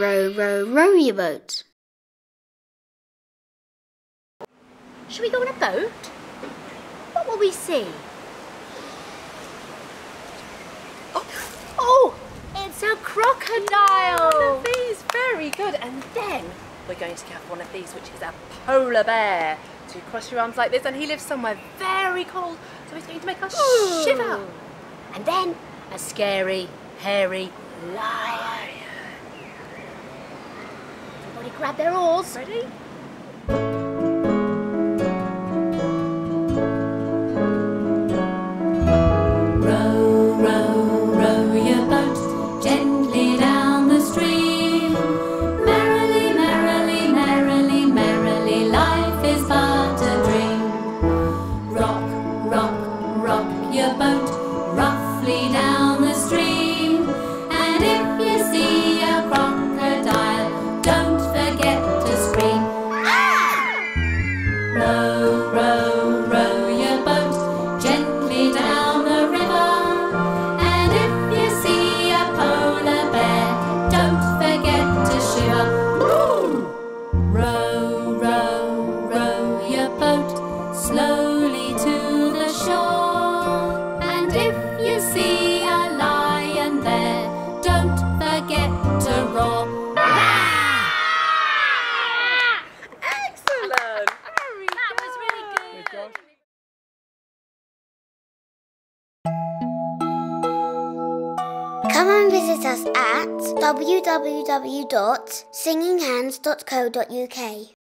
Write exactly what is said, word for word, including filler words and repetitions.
Row, row, row your boat. Shall we go on a boat? What will we see? Oh, oh it's a crocodile! One of these, very good. And then we're going to have one of these, which is a polar bear. So you cross your arms like this, and he lives somewhere very cold, so he's going to make us Ooh. shiver. And then a scary, hairy lion. Everybody grab their oars. Ready? Come and visit us at w w w dot singing hands dot co dot u k.